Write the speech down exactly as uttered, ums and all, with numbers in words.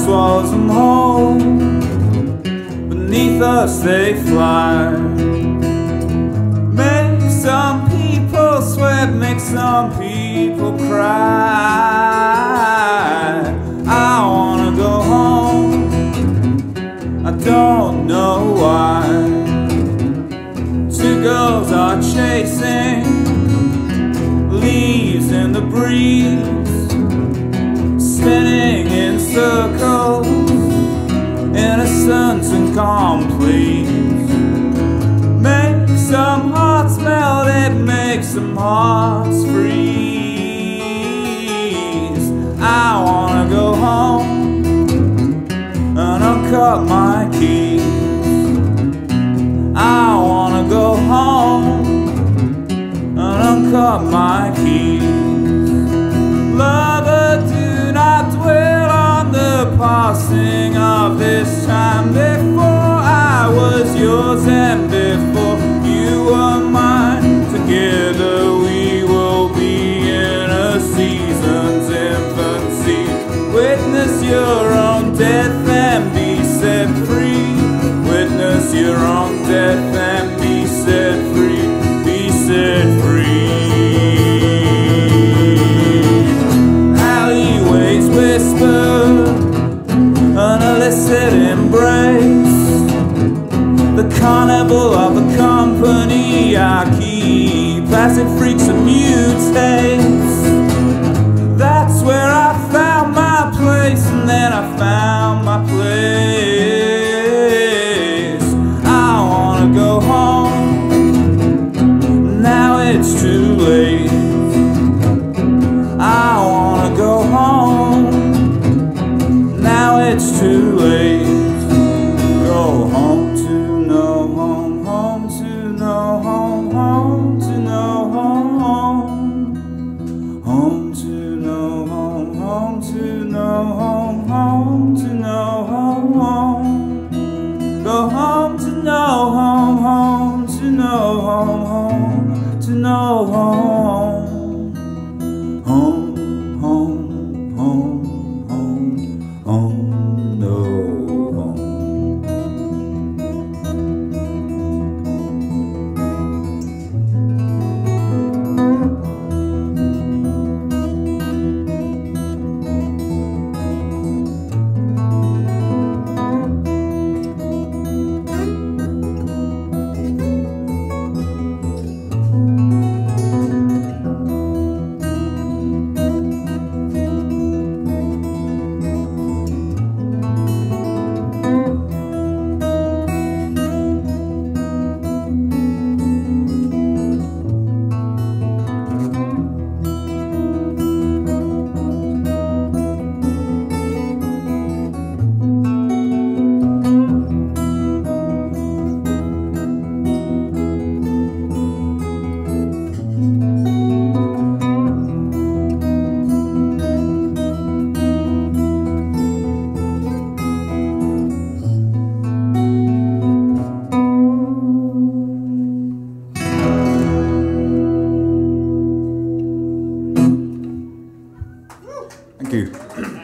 house walls and home. Beneath us they fly. Make some people sweat, make some people cry. I wanna go home, I don't know why. Two girls are chasing leaves in the breeze, spinning in circles, innocence incomplete. Make some hearts melt, it makes some hearts freeze. I wanna go home and uncut my keys. I wanna go home and uncut my keys. Lovers, do not dwell on the passing of this time. Before I was yours and before you were mine. Together we will be in a season's infancy. Witness your own death and be set free. Witness your own death and be set free. Be set free. An illicit embrace, the carnival of a company I keep. Acid freaks and mute states. That's where I found my place, and then I found my place. I wanna go home, now it's too late. I wanna go home, it's too late. Go home to no home, home to no home, home to no home, home, home to no home, home to no home, home to no home, home. Go home to no home, home to no home, home to no home, home, home, home, home, home. Thank you.